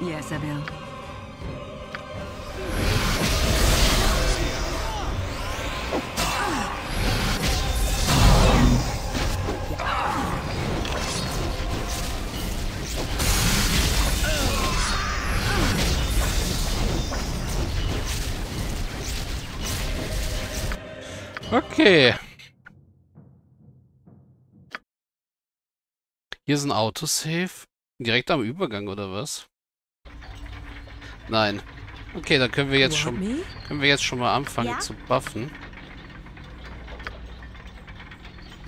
Yes, Abel. Okay. Hier ist ein Autosave. Direkt am Übergang, oder was? Nein. Okay, dann können wir jetzt schon mal anfangen zu buffen.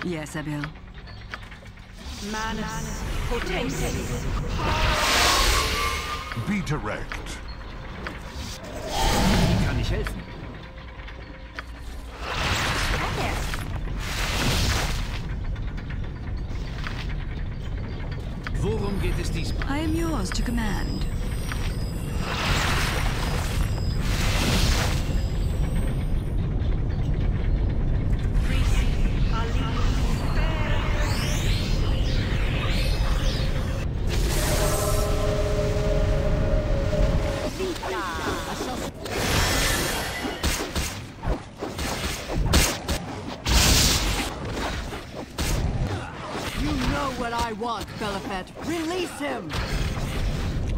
Yes, Abel. Manus Potentes. Be direct. Wie kann ich helfen? Worum geht es diesmal? I am yours to command. Belafet, release him.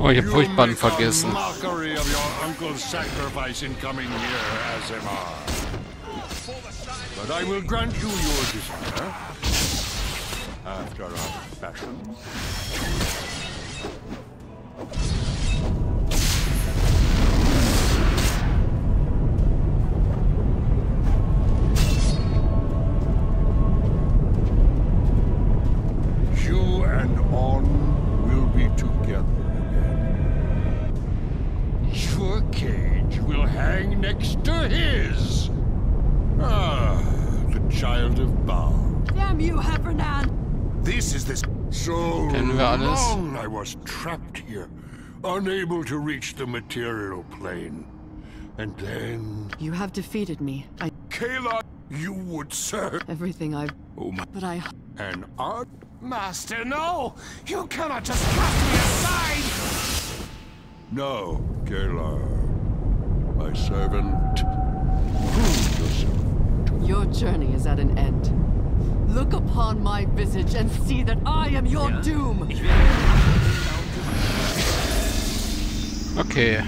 Oh, ich hab Furchtbaren vergessen. Mockery of your uncle's sacrifice in coming here, Azimar. But I will grant you your desire after our fashion. I was trapped here, unable to reach the material plane. And then... You have defeated me. Kayla, you would serve... Everything I've... Oh my... But I... An art... Master, no! You cannot just cast me aside! No, Kayla. My servant... Prove yourself to me. Your journey is at an end. Look upon my visage and see that I am your doom! Okay,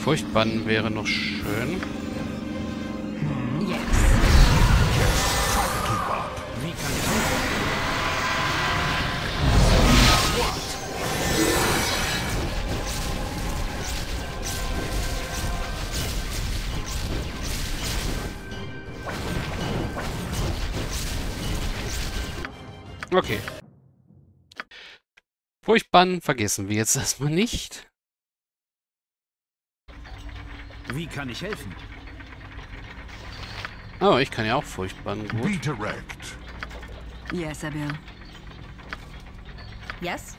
Furchtbannen wäre noch schön. Yes. Okay. Furchtbannen vergessen wir jetzt erstmal nicht. Wie kann ich helfen? Oh, ich kann ja auch Furchtbannen. Be direct. Yes, Abel. Yes?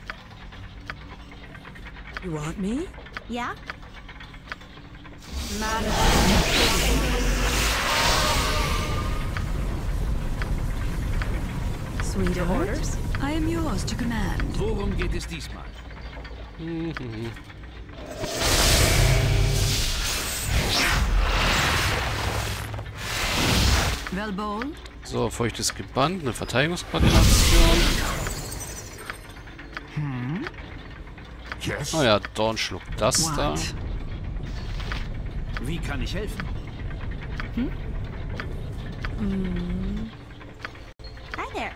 You want me? Yeah? Sweet orders? I am yours to command. Worum geht es diesmal? So, feuchtes Geband, eine Verteidigungskoordination. Yes. Oh ja, Dorn schluckt das da. Wie kann ich helfen? Hi there.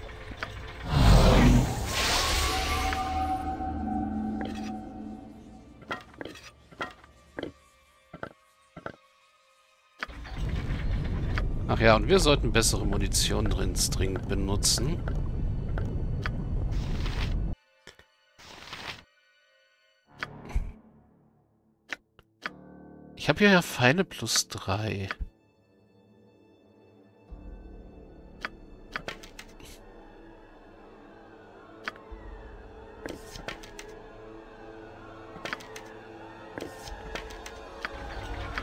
Ach ja, und wir sollten bessere Munition dringend benutzen. Ich habe hier ja Feinde +3.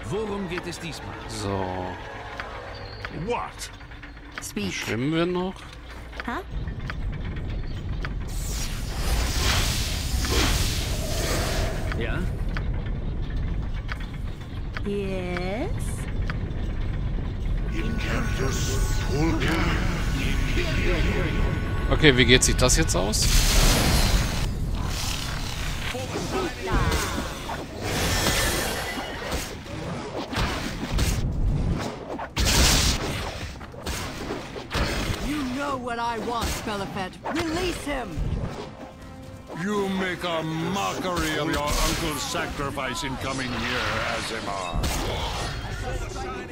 Worum geht es diesmal? So. What? Speak. Schwimmen wir noch? Huh? Ja? Yes? Okay, wie geht sich das jetzt aus? You know what I want, Belafet. Release him. You make a mockery of your uncle's sacrifice in coming here, Azimar.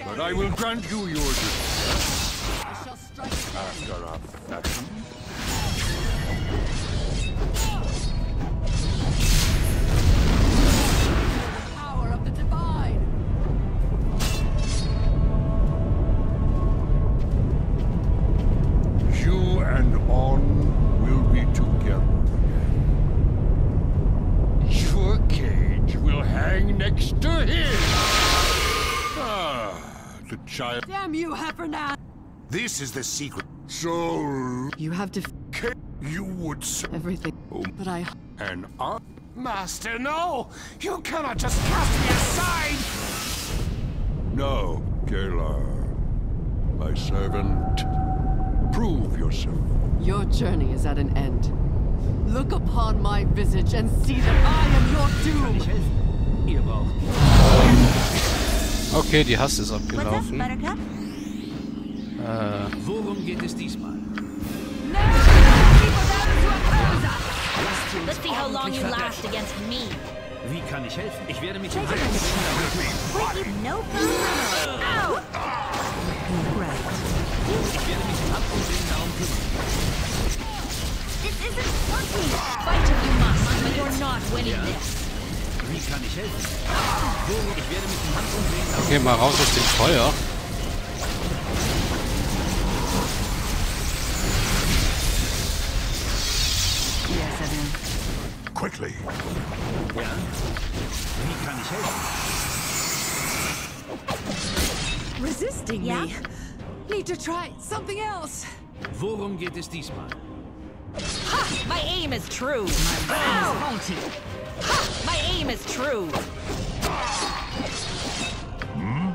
But I will grant you your due. After a fashion. Child. Damn you, Heffernan! This is the secret. So you have to. You would everything. Oh. But I and I. Master, no! You cannot just cast me aside. No, Kayla, my servant, prove yourself. Your journey is at an end. Look upon my visage and see that I am your doom. Evil. Okay, die Hast ist abgelaufen. Worum geht es diesmal? Let's see how long you last against me. Wie kann ich helfen? Ich werde mich in Abgrund darum kümmern. This isn't funky. Fight if you must, but you're not winning this. Wie kann ich helfen? Ich werde mit dem Hand umdrehen. Okay, mal raus aus dem Feuer. Quickly. Ja. Wie kann ich helfen? Resisting me. Need to try something else. Worum geht es diesmal? Ha! My aim is true. My aim is haunted. Ha! My aim is true. Hmm?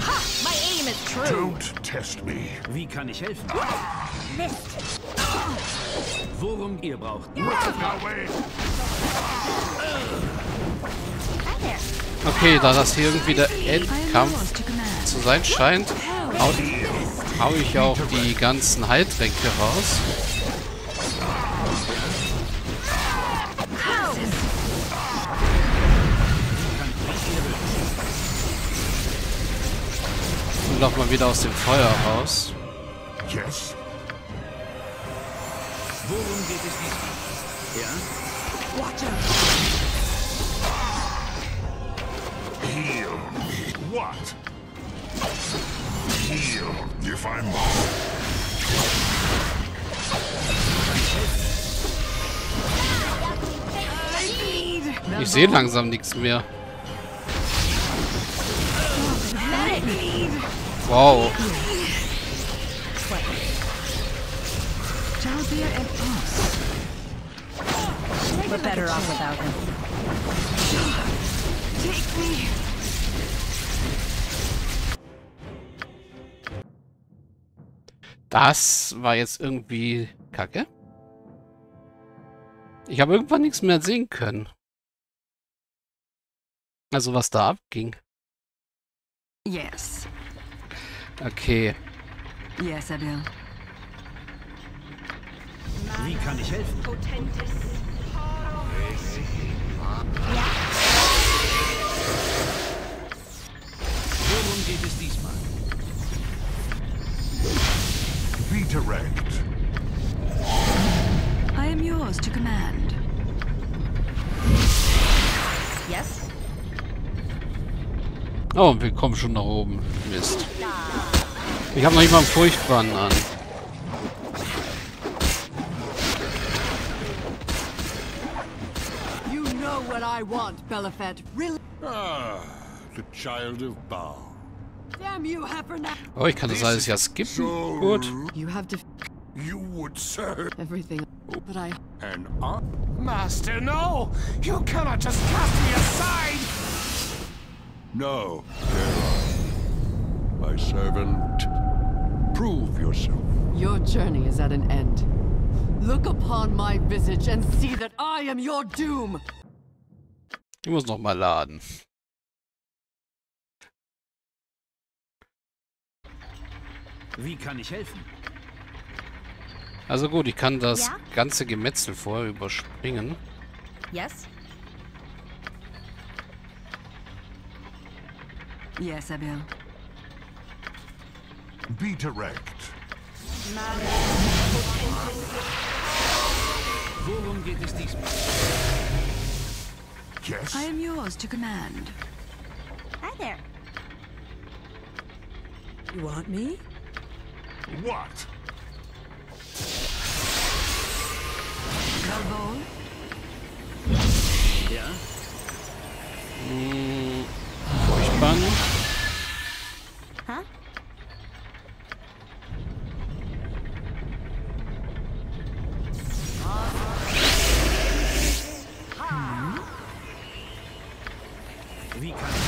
Ha! My aim is true. Don't test me. Wie kann ich helfen? Mist. Worum ihr braucht. Okay, da das hier irgendwie der Endkampf zu sein scheint, hau ich auch die ganzen Heiltränke raus. Und auch mal wieder aus dem Feuer raus. Yes. Worum geht es diesmal? Ja? Watch out! Heal me. What? Heal if I'm wrong. Ich sehe langsam nichts mehr. Wow. We're better off without him. Take me. Das war jetzt irgendwie kacke. Ich habe irgendwann nichts mehr sehen können. Also was da abging. Yes. Okay. Yes, Abel. Wie kann ich helfen? Potentes. Worum geht es diesmal? Be direct. I am yours to command. Yes. Oh, wir kommen schon nach oben. Mist. Ich habe noch nicht mal einen Furchtbaren an. What I want, Belafet. Really? Ah, the child of Baal. Oh, ich kann das alles ja skippen. Gut. You would serve everything, but I and Master, no! You cannot just cast me aside. No, Kayla, my servant, prove yourself. Your journey is at an end. Look upon my visage and see that I am your doom. Ich muss noch mal laden. Wie kann ich helfen? Also gut, ich kann das ganze Gemetzel vorher überspringen. Yes, Abel. Be direct. Worum geht es diesmal? Yes. I am yours to command. Hi there. You want me? What? Ja. Hm. Durchspann. Hä? Wie kann ich?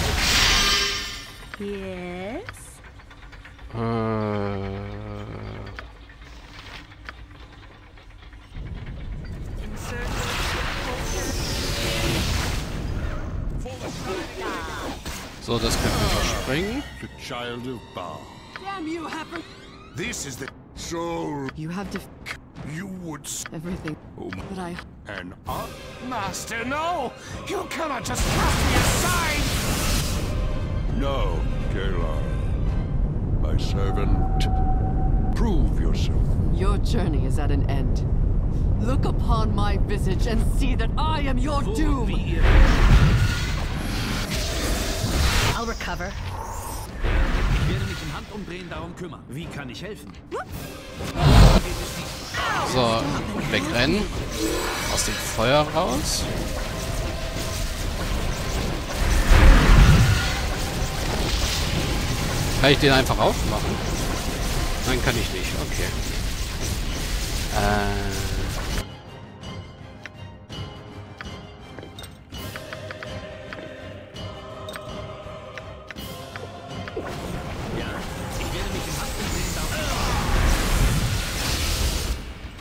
So, das können wir überspringen. The child of Baal. Damn you, Happer. This is the soul. You have to. You would. Everything. Oh my. But I. And I. Master, no! You cannot just cast me aside. No, Caelar, my servant. Prove yourself. Your journey is at an end. Look upon my visage and see that I am your doom. I'll recover. Ich werde mich im Handumdrehen darum kümmern. Wie kann ich helfen? So, wegrennen. Aus dem Feuer raus. Kann ich den einfach aufmachen? Nein, kann ich nicht. Okay.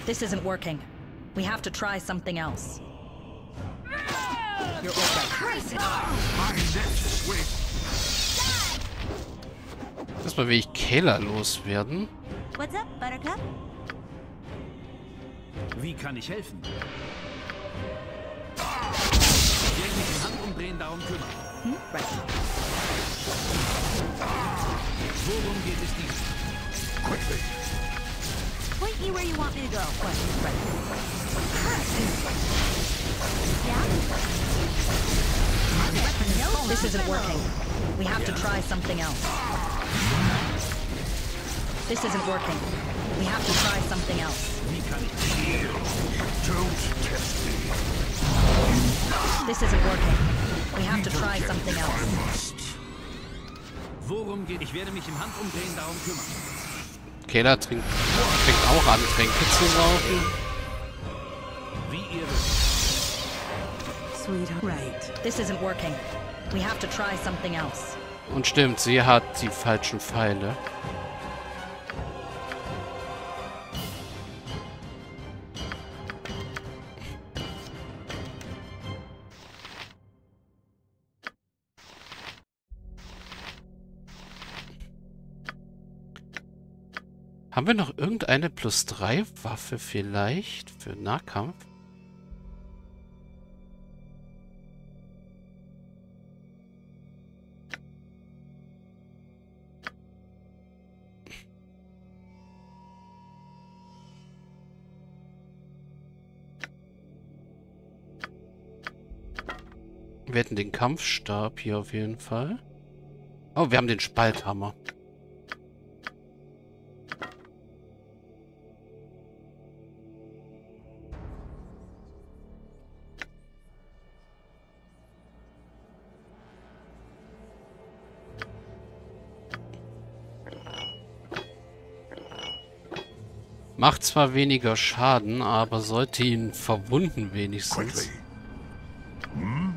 This isn't working. We have to try something else. You're crazy. Erstmal will ich Caelar loswerden. What's up, Buttercup? Wie kann ich helfen? Ich werde mich im Handumdrehen darum kümmern. Hm? Right. Worum geht es diesmal? Quickly. Point me where you want me to go. Right. Yeah? No, this isn't working. We have to try something else. This isn't working. We have to try something else. Don't test me. This isn't working. We have to try something else. Worum geht? Ich werde mich im Handumdrehen darum kümmern. Caelar fängt auch an, Tränke zu saufen. Wie ihr wisst. Right. This isn't working. We have to try something else. Und stimmt, sie hat die falschen Pfeile. Haben wir noch irgendeine +3 Waffe vielleicht für Nahkampf? Wir hätten den Kampfstab hier auf jeden Fall. Oh, wir haben den Spalthammer. Macht zwar weniger Schaden, aber sollte ihn verwunden wenigstens. Hm?